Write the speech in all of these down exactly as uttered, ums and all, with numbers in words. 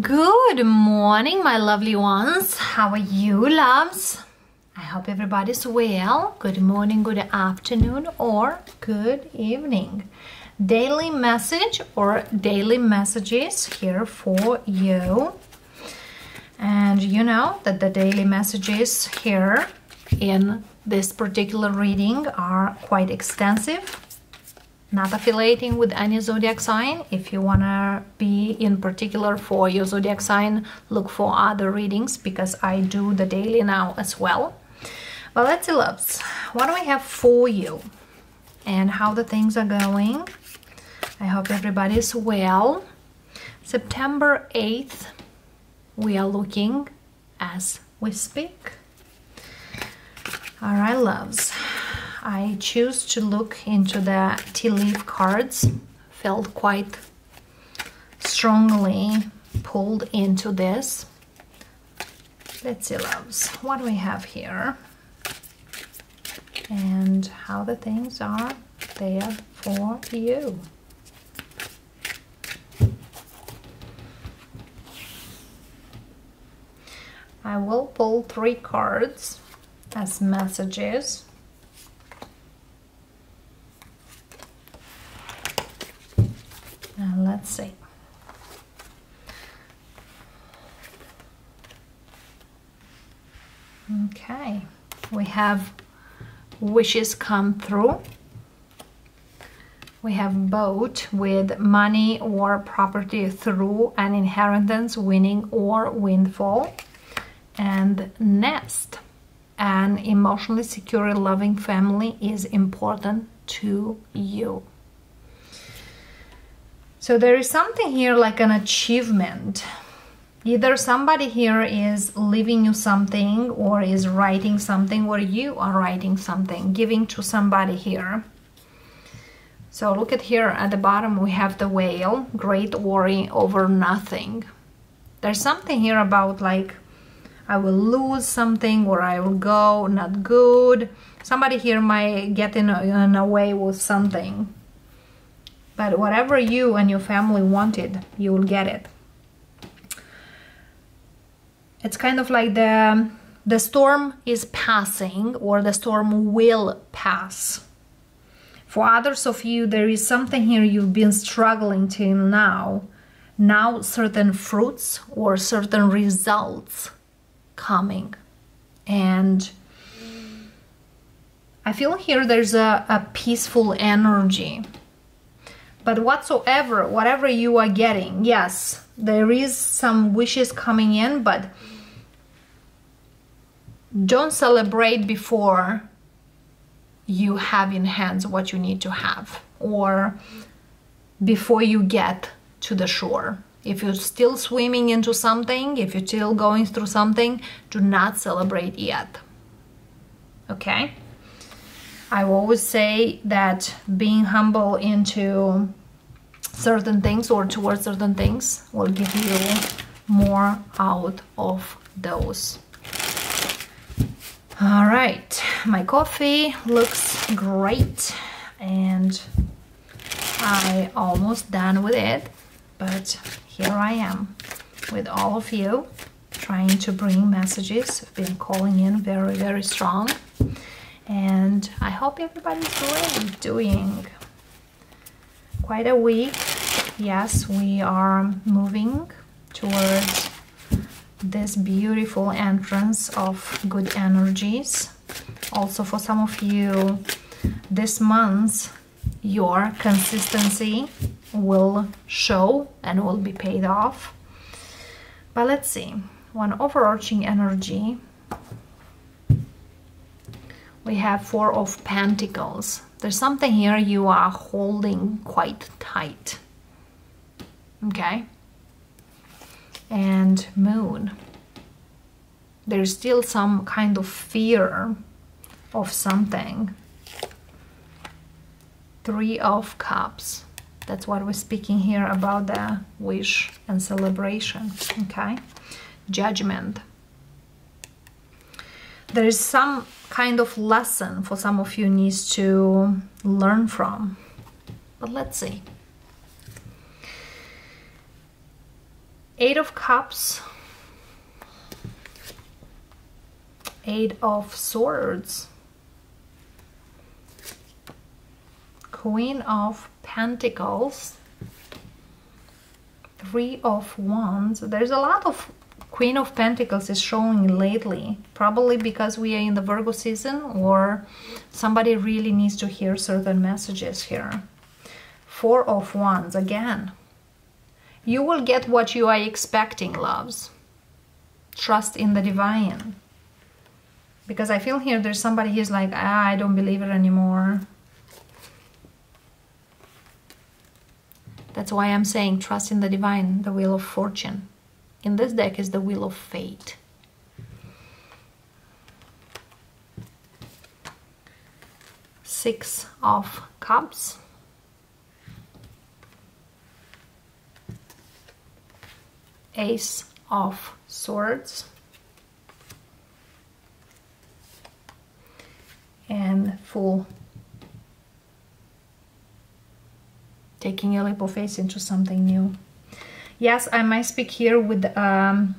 Good morning, my lovely ones. How are you, loves? I hope everybody's well. Good morning, good afternoon, or good evening. Daily message or daily messages here for you. And you know that the daily messages here in this particular reading are quite extensive. Not affiliating with any zodiac sign. If you want to be in particular for your zodiac sign, look for other readings, because I do the daily now as well. But let's see, loves, what do we have for you and how the things are going. I hope everybody's well. September eighth, we are looking as we speak. All right, loves. I choose to look into the tea leaf cards. Felt quite strongly pulled into this. Let's see, loves, what do we have here and how the things are there for you. I will pull three cards as messages. And let's see. Okay, we have wishes come through. We have boat with money or property through an inheritance, winning or windfall. And nest, an emotionally secure, loving family is important to you. So there is something here like an achievement. Either somebody here is leaving you something, or is writing something, or you are writing something, giving to somebody here. So look at here at the bottom, we have the whale, great worry over nothing. There's something here about like, I will lose something, or I will go not good. Somebody here might get in, in a way with something. But whatever you and your family wanted, you will get it. It's kind of like the, the storm is passing, or the storm will pass. For others of you, there is something here you've been struggling till now. Now certain fruits or certain results coming. And I feel here there's a, a peaceful energy. But whatsoever, whatever you are getting, yes, there is some wishes coming in, but don't celebrate before you have in hands what you need to have, or before you get to the shore. If you're still swimming into something, if you're still going through something, do not celebrate yet, okay? I always say that being humble into certain things or towards certain things will give you more out of those. All right, my coffee looks great and I almost done with it, but here I am with all of you trying to bring messages. I've been calling in very, very strong. And I hope everybody's really doing quite a week. Yes, we are moving towards this beautiful entrance of good energies. Also for some of you, this month, your consistency will show and will be paid off. But let's see, one overarching energy. We have Four of Pentacles. There's something here you are holding quite tight. Okay? And Moon. There's still some kind of fear of something. Three of Cups. That's what we're speaking here about, the wish and celebration. Okay? Judgment. There is some kind of lesson for some of you needs to learn from. But let's see. Eight of Cups, Eight of Swords, Queen of Pentacles, Three of Wands. There's a lot of Queen of Pentacles is showing lately, probably because we are in the Virgo season or somebody really needs to hear certain messages here. Four of Wands again. You will get what you are expecting, loves. Trust in the divine. Because I feel here there's somebody who's like, ah, I don't believe it anymore. That's why I'm saying trust in the divine, the wheel of fortune. In this deck is the wheel of fate. Six of Cups. Ace of Swords and Fool. Taking a leap of faith into something new. Yes, I might speak here with um,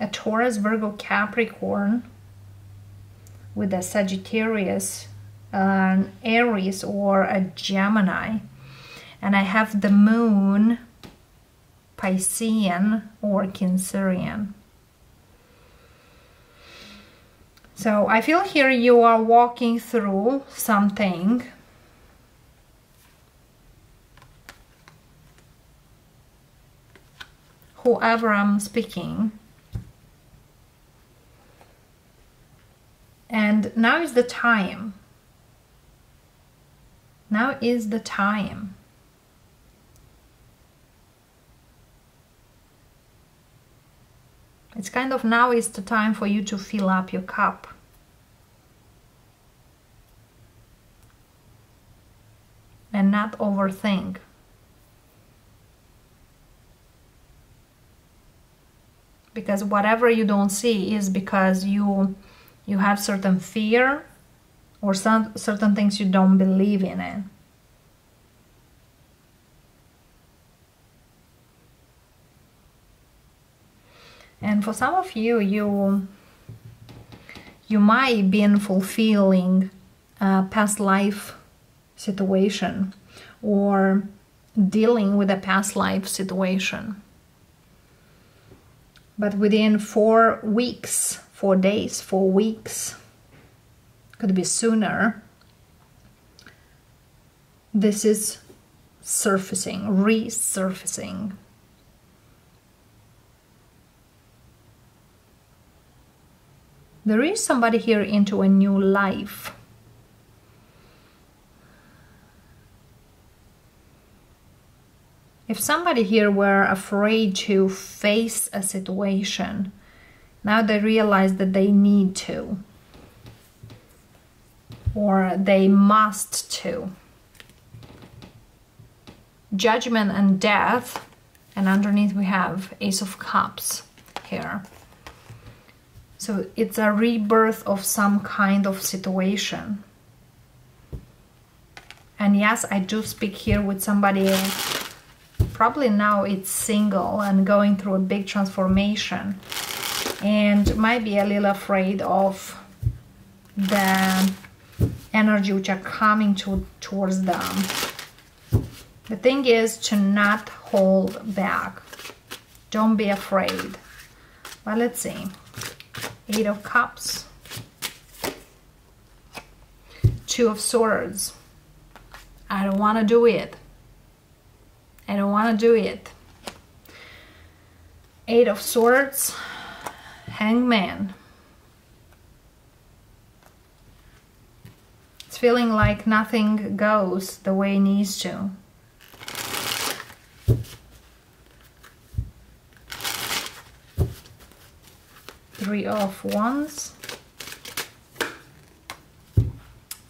a Taurus, Virgo, Capricorn, with a Sagittarius, an Aries, or a Gemini, and I have the Moon, Piscean or Cancerian. So I feel here you are walking through something. Whoever I'm speaking. And now is the time. Now is the time. It's kind of now is the time for you to fill up your cup. And not overthink. Because whatever you don't see is because you you have certain fear or some certain things you don't believe in it. And for some of you, you, you might be in fulfilling a past life situation or dealing with a past life situation. But within four weeks, four days, four weeks, could be sooner, this is surfacing, resurfacing. There is somebody here into a new life. If somebody here were afraid to face a situation, now they realize that they need to, or they must to. Judgment and death, and underneath we have Ace of Cups here. So it's a rebirth of some kind of situation. And yes, I do speak here with somebody, probably now it's single and going through a big transformation and might be a little afraid of the energy which are coming to, towards them. The thing is to not hold back. Don't be afraid. But let's see. Eight of Cups, Two of Swords. I don't want to do it. I don't want to do it. Eight of Swords, Hangman. It's feeling like nothing goes the way it needs to. Three of Wands,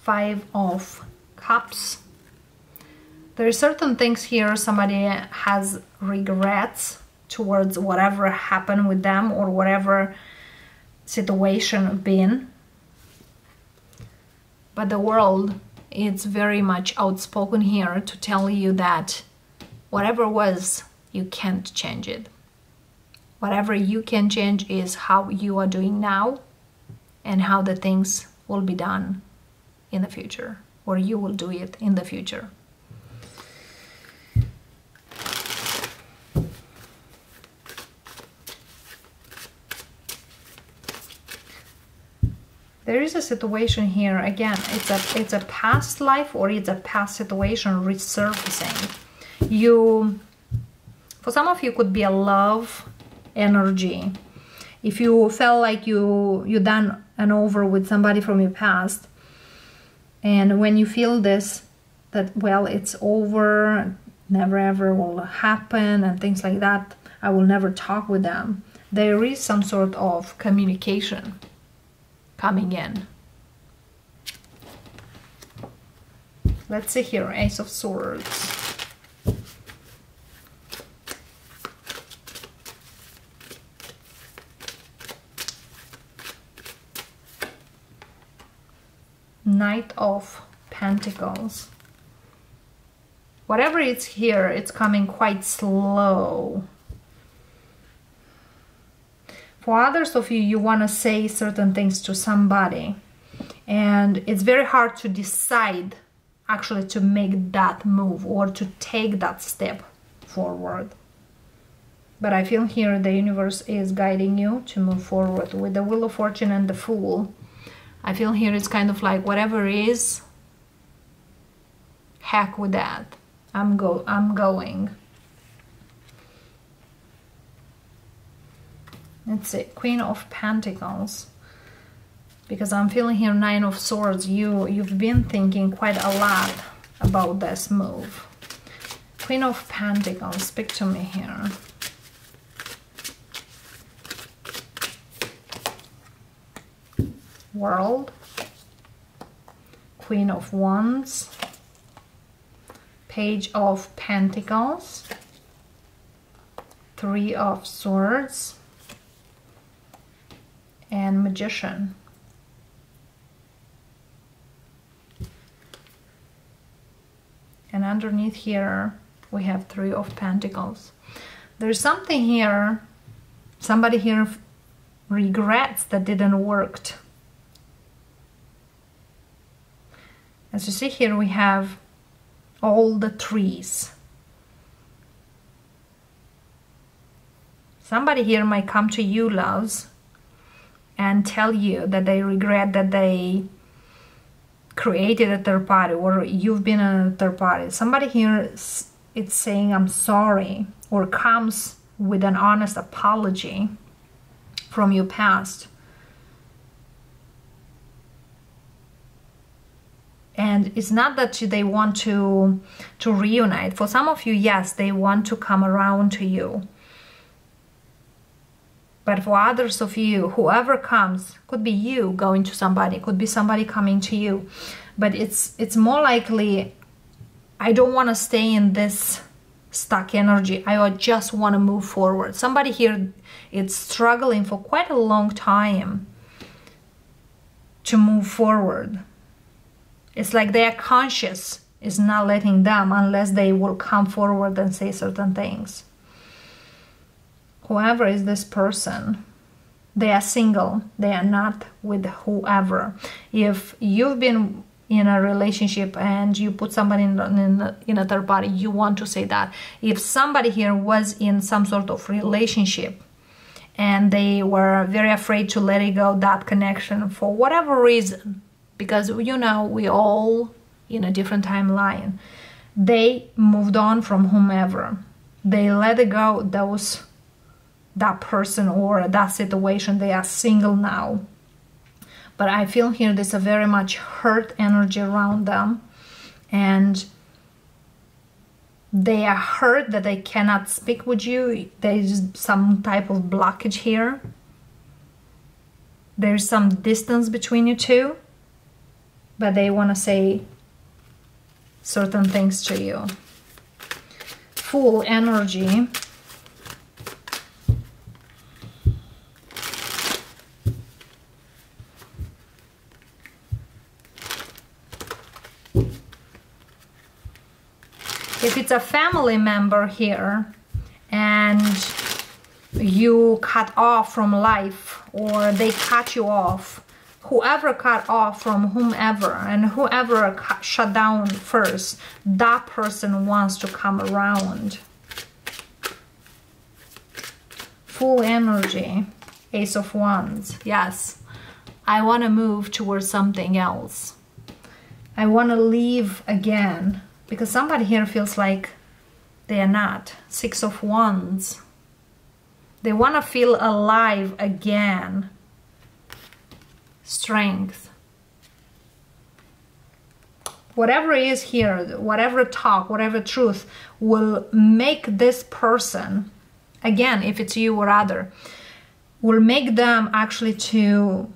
Five of Cups. There are certain things here somebody has regrets towards whatever happened with them or whatever situation been. But the world is very much outspoken here to tell you that whatever was, you can't change it. Whatever you can change is how you are doing now and how the things will be done in the future, or you will do it in the future. There is a situation here, again, it's a, it's a past life or it's a past situation resurfacing. You, for some of you, could be a love energy. If you felt like you, you done an over with somebody from your past, and when you feel this, that, well, it's over, never ever will happen, and things like that, I will never talk with them. There is some sort of communication coming in. Let's see here, Ace of Swords. Knight of Pentacles. Whatever it's here, it's coming quite slow. For others of you, you want to say certain things to somebody, and it's very hard to decide actually to make that move or to take that step forward. But I feel here the universe is guiding you to move forward with the Wheel of Fortune and the Fool. I feel here it's kind of like whatever is, heck with that. I'm go I'm going. Let's see, Queen of Pentacles, because I'm feeling here Nine of Swords. You, you've been thinking quite a lot about this move. Queen of Pentacles, speak to me here. World, Queen of Wands, Page of Pentacles, Three of Swords, and Magician. And underneath here we have Three of Pentacles. There's something here, somebody here regrets that didn't work. As you see here, we have all the trees. Somebody here might come to you, loves, and tell you that they regret that they created a third party, or you've been a third party. Somebody here is it's saying I'm sorry, or comes with an honest apology from your past. And it's not that they want to to reunite. For some of you, yes, they want to come around to you. But for others of you, whoever comes, could be you going to somebody, could be somebody coming to you. But it's it's more likely, I don't want to stay in this stuck energy. I just want to move forward. Somebody here, it's struggling for quite a long time to move forward. It's like their conscience is not letting them, unless they will come forward and say certain things. Whoever is this person, they are single, they are not with whoever. If you've been in a relationship and you put somebody in, in, in a third party, you want to say that. If somebody here was in some sort of relationship and they were very afraid to let it go, that connection, for whatever reason, because, you know, we all in a different timeline, they moved on from whomever. They let it go, those that person or that situation. They are single now, but I feel here there's a very much hurt energy around them, and they are hurt that they cannot speak with you. There's some type of blockage here. There's some distance between you two, but they want to say certain things to you. Full energy. If it's a family member here and you cut off from life, or they cut you off. Whoever cut off from whomever, and whoever cut, shut down first, that person wants to come around. Full energy, Ace of Wands. Yes, I want to move towards something else. I want to leave again, because somebody here feels like they are not. Six of Wands. They want to feel alive again. Strength. Whatever is here, whatever talk, whatever truth will make this person, again, if it's you or other, will make them actually to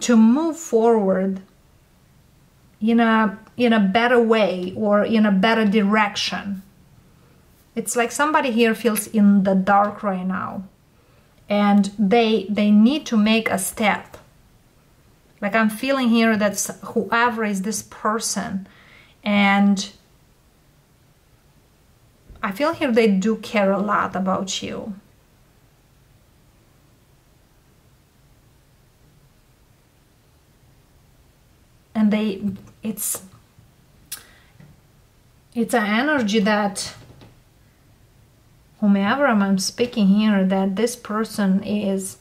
to move forward in a in a better way, or in a better direction. It's like somebody here feels in the dark right now, and they they need to make a step. Like, I'm feeling here that whoever is this person, and I feel here they do care a lot about you. And they, it's, it's an energy that whomever I'm speaking here, that this person is,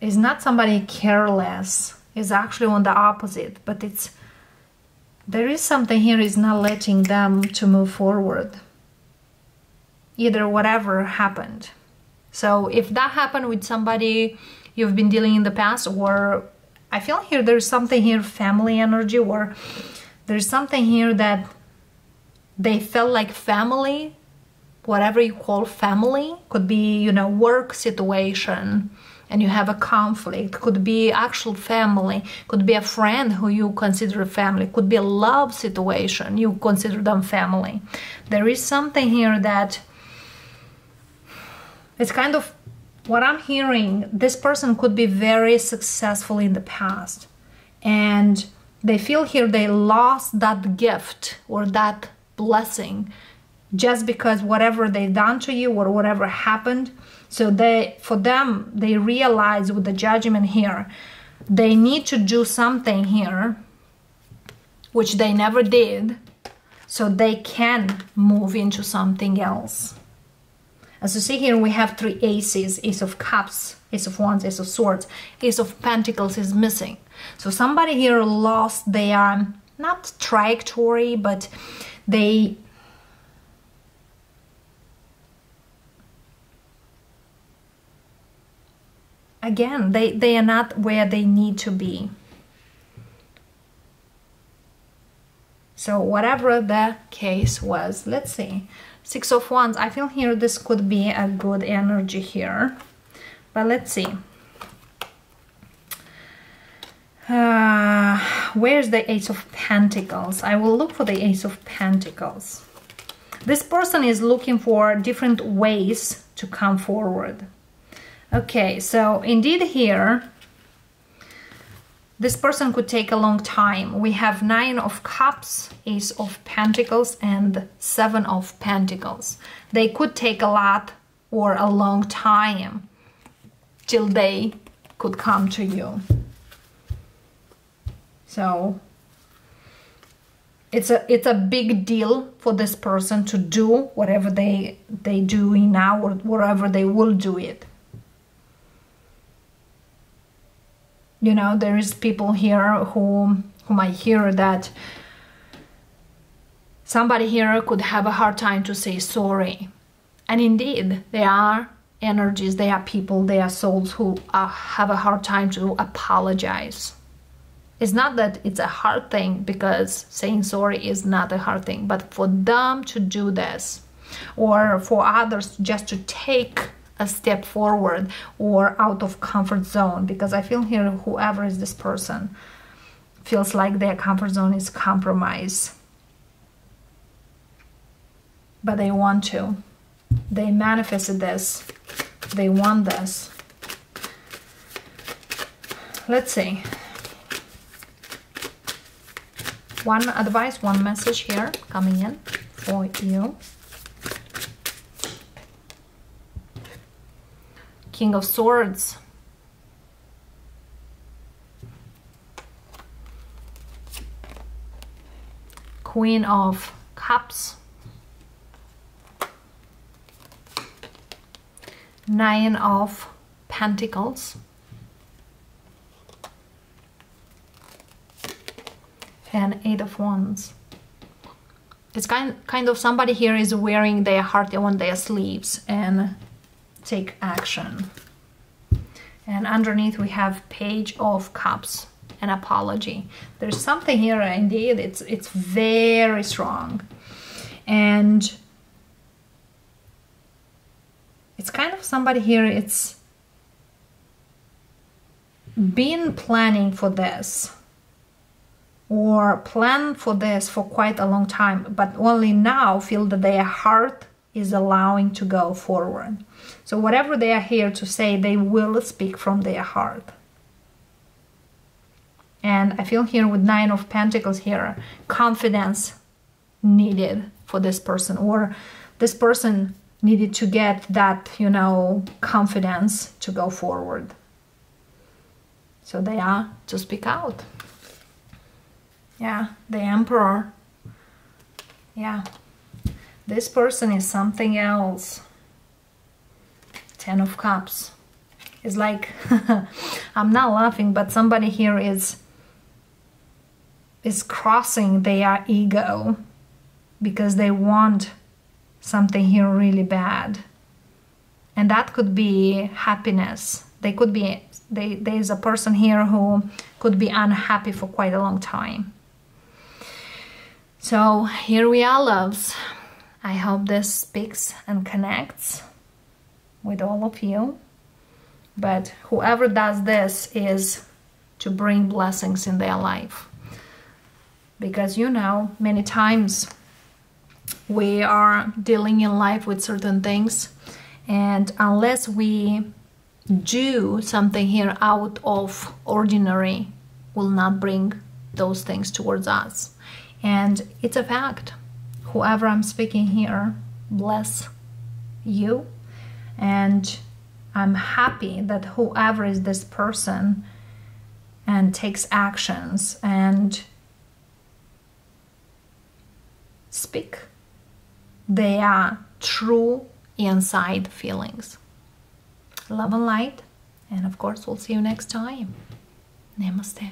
is not somebody careless, is actually on the opposite, but it's, there is something here is not letting them to move forward. Either whatever happened. So if that happened with somebody you've been dealing in the past, or I feel here there's something here, family energy, or there's something here that they felt like family, whatever you call family, could be, you know, work situation, and you have a conflict, could be actual family, could be a friend who you consider family, could be a love situation, you consider them family. There is something here that it's kind of, what I'm hearing, this person could be very successful in the past, and they feel here they lost that gift or that blessing just because whatever they've done to you or whatever happened. So they, for them, they realize with the judgment here, they need to do something here, which they never did, so they can move into something else. As you see here, we have three aces, Ace of Cups, Ace of Wands, Ace of Swords, Ace of Pentacles is missing. So somebody here lost their, not trajectory, but they, again, they, they are not where they need to be. So whatever the case was, let's see. Six of Wands, I feel here this could be a good energy here, but let's see. Uh, where's the Ace of Pentacles? I will look for the Ace of Pentacles. This person is looking for different ways to come forward. Okay, so indeed here, this person could take a long time. We have Nine of Cups, Ace of Pentacles, and Seven of Pentacles. They could take a lot or a long time till they could come to you. So it's a it's a big deal for this person to do whatever they they do now, or wherever they will do it. You know, there is people here who, who might hear that somebody here could have a hard time to say sorry. And indeed, there are energies, there are people, there are souls who uh, have a hard time to apologize. It's not that it's a hard thing, because saying sorry is not a hard thing. But for them to do this, or for others just to take a step forward or out of comfort zone, because I feel here whoever is this person feels like their comfort zone is compromised, but they want to, they manifested this, they want this. Let's see, one advice, one message here coming in for you. King of Swords. Queen of Cups. Nine of Pentacles. And Eight of Wands. It's kind, kind of somebody here is wearing their heart on their sleeves and take action. And underneath we have Page of Cups, an apology. There's something here, indeed, it's, it's very strong. And it's kind of somebody here, it's been planning for this. Or plan for this for quite a long time, but only now feel that their heart is allowing to go forward. So whatever they are here to say, they will speak from their heart. And I feel here with Nine of Pentacles here, confidence needed for this person, or this person needed to get that, you know, confidence to go forward. So they are to speak out. Yeah, the Emperor. Yeah, this person is something else. Ten of Cups. It's like, I'm not laughing, but somebody here is, is crossing their ego because they want something here really bad. And that could be happiness. They could be, they, there's a person here who could be unhappy for quite a long time. So here we are, loves. I hope this speaks and connects with all of you. But whoever does this is to bring blessings in their life. Because, you know, many times we are dealing in life with certain things. And unless we do something here out of ordinary, will not bring those things towards us. And it's a fact. Whoever I'm speaking here, bless you. And I'm happy that whoever is this person and takes actions and speak their true inside feelings. Love and light. And of course, we'll see you next time. Namaste.